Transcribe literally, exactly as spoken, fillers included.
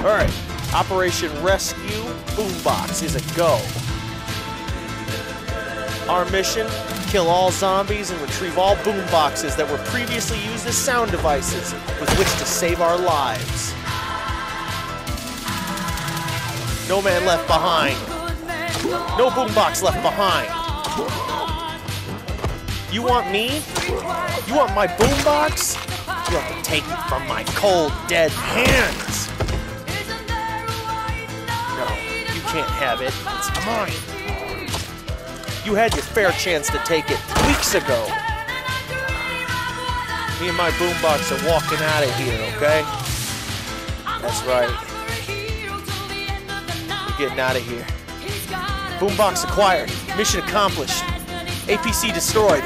All right, Operation Rescue Boombox is a go. Our mission, kill all zombies and retrieve all boomboxes that were previously used as sound devices with which to save our lives. No man left behind. No boombox left behind. You want me? You want my boombox? You have to take it from my cold, dead hands. No, you can't have it. It's mine. You had your fair chance to take it weeks ago. Me and my boombox are walking out of here, okay? That's right. We're getting out of here. Boombox acquired. Mission accomplished. A P C destroyed.